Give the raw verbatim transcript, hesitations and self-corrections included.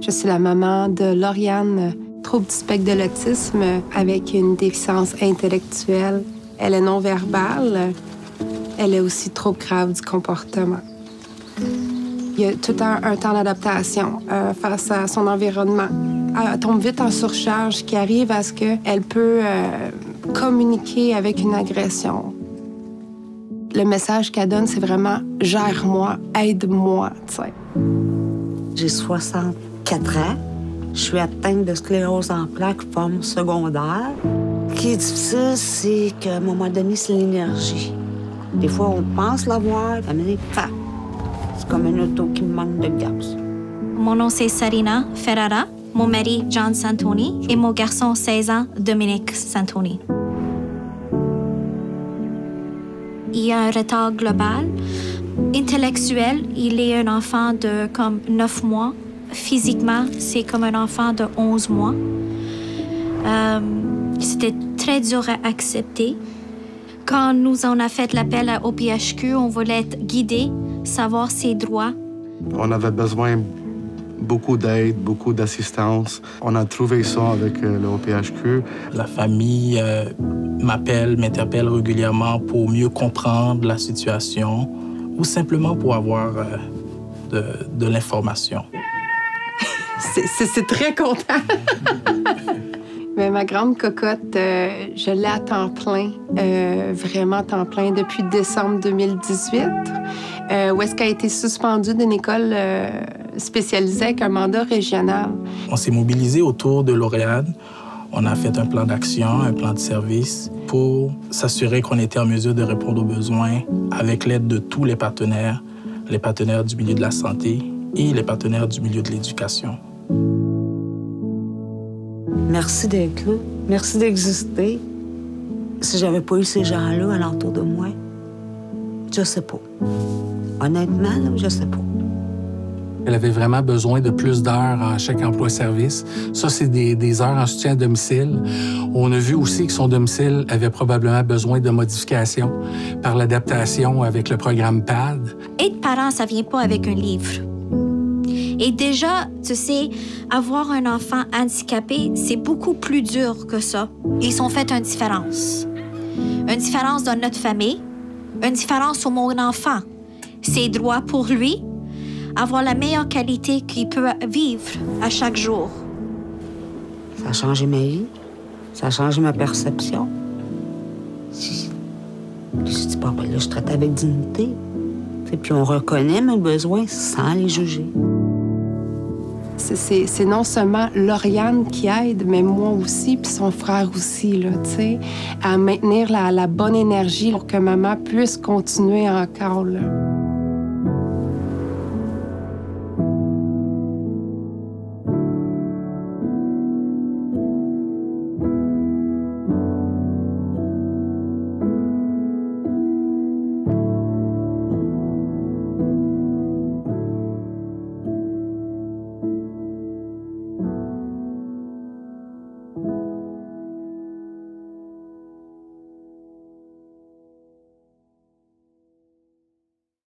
Je suis la maman de Lauriane, trouble du spectre de l'autisme avec une déficience intellectuelle. Elle est non-verbale. Elle est aussi trouble grave du comportement. Il y a tout un, un temps d'adaptation euh, face à son environnement. Elle tombe vite en surcharge, ce qui arrive à ce qu'elle peut euh, communiquer avec une agression. Le message qu'elle donne, c'est vraiment « gère-moi, aide-moi ». J'ai soixante-quatre ans. Je suis atteinte de sclérose en plaques, forme secondaire. Ce qui est difficile, c'est qu'à un moment donné, c'est l'énergie. Des fois, on pense l'avoir, mais paf! C'est comme une auto qui manque de gaz. Mon nom, c'est Sarina Ferrara, mon mari, John Santoni, et mon garçon, seize ans, Dominique Santoni. Il y a un retard global. Intellectuel, il est un enfant de comme neuf mois. Physiquement, c'est comme un enfant de onze mois. Euh, C'était très dur à accepter. Quand nous on a fait l'appel au P H Q, on voulait être guidé, savoir ses droits. On avait besoin beaucoup d'aide, beaucoup d'assistance. On a trouvé ça avec le O P H Q. La famille euh, m'appelle, m'interpelle régulièrement pour mieux comprendre la situation ou simplement pour avoir euh, de, de l'information. C'est très content. Mais ma grande cocotte, euh, je l'ai à temps plein, euh, vraiment temps plein, depuis décembre deux mille dix-huit, euh, où est-ce qu'elle a été suspendue d'une école euh, spécialisée avec un mandat régional. On s'est mobilisé autour de Lauriane. On a fait un plan d'action, un plan de service pour s'assurer qu'on était en mesure de répondre aux besoins avec l'aide de tous les partenaires, les partenaires du milieu de la santé et les partenaires du milieu de l'éducation. Merci d'être là. Merci d'exister. Si j'avais pas eu ces gens-là alentour de moi, je sais pas. Honnêtement, là, je sais pas. Elle avait vraiment besoin de plus d'heures en chèque emploi-service. Ça, c'est des, des heures en soutien à domicile. On a vu aussi que son domicile avait probablement besoin de modifications par l'adaptation avec le programme P A D. Être parent, ça vient pas avec un livre. Et déjà, tu sais, avoir un enfant handicapé, c'est beaucoup plus dur que ça. Ils ont fait une différence. Une différence dans notre famille, une différence sur mon enfant. Ses droits pour lui, avoir la meilleure qualité qu'il peut vivre à chaque jour. Ça a changé ma vie. Ça a changé ma perception. Je dis pas, ben là, je traite avec dignité. Et puis on reconnaît mes besoins sans les juger. C'est non seulement Lauriane qui aide, mais moi aussi, puis son frère aussi, là, tu sais, à maintenir la, la bonne énergie pour que maman puisse continuer encore, là.